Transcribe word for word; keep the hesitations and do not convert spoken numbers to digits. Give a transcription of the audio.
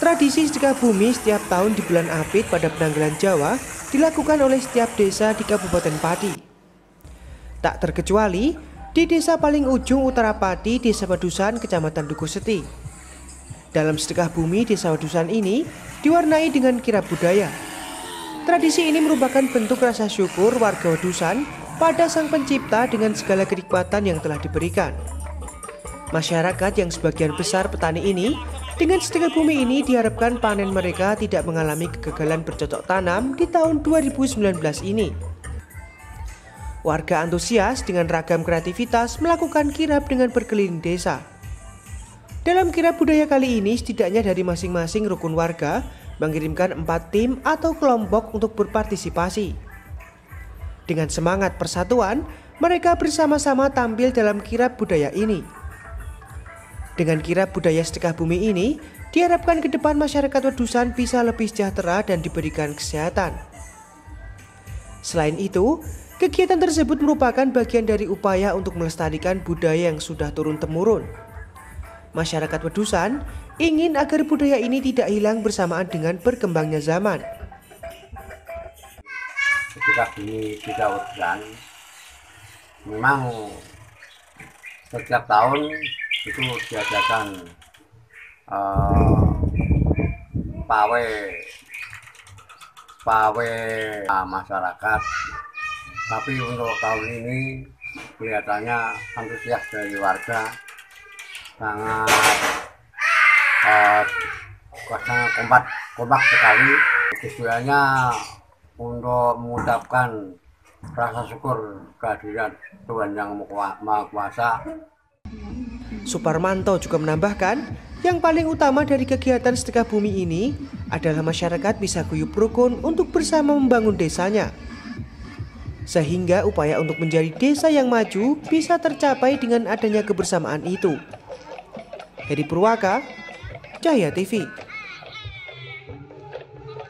Tradisi sedekah bumi setiap tahun di bulan Apit pada penanggalan Jawa dilakukan oleh setiap desa di Kabupaten Pati. Tak terkecuali di desa paling ujung utara Pati, Desa Wedusan, Kecamatan Dukuhseti. Dalam sedekah bumi Desa Wedusan ini diwarnai dengan kirab budaya. Tradisi ini merupakan bentuk rasa syukur warga Wedusan pada Sang Pencipta dengan segala kenikmatan yang telah diberikan. Masyarakat yang sebagian besar petani ini dengan sedekah bumi ini diharapkan panen mereka tidak mengalami kegagalan bercocok tanam di tahun dua ribu sembilan belas ini. Warga antusias dengan ragam kreativitas melakukan kirab dengan berkeliling desa. Dalam kirab budaya kali ini setidaknya dari masing-masing rukun warga mengirimkan empat tim atau kelompok untuk berpartisipasi. Dengan semangat persatuan, mereka bersama-sama tampil dalam kirab budaya ini. Dengan kirab budaya sedekah bumi ini, diharapkan ke depan masyarakat Wedusan bisa lebih sejahtera dan diberikan kesehatan. Selain itu, kegiatan tersebut merupakan bagian dari upaya untuk melestarikan budaya yang sudah turun-temurun. Masyarakat Wedusan ingin agar budaya ini tidak hilang bersamaan dengan berkembangnya zaman. Sedekah bumi di Wedusan memang setiap tahun itu diadakan uh, pawe pawe nah, masyarakat, tapi untuk tahun ini kelihatannya antusias dari warga sangat uh, sangat kompak kompak sekali. Tujuannya untuk mengucapkan rasa syukur kehadiran Tuhan Yang Maha Kuasa. Suparmanto juga menambahkan, yang paling utama dari kegiatan sedekah bumi ini adalah masyarakat bisa guyub rukun untuk bersama membangun desanya. Sehingga upaya untuk menjadi desa yang maju bisa tercapai dengan adanya kebersamaan itu. Heri Purwaka, Cahaya T V.